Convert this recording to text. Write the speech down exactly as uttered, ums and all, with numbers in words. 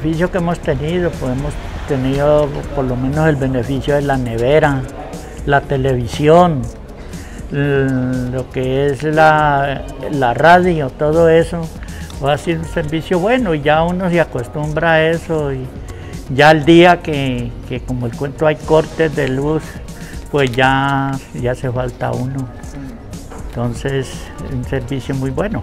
beneficio que hemos tenido, pues hemos tenido por lo menos el beneficio de la nevera, la televisión, lo que es la, la radio, todo eso va a ser un servicio bueno y ya uno se acostumbra a eso y ya el día que, que como el cuento hay cortes de luz, pues ya, ya hace falta uno. Entonces, un servicio muy bueno.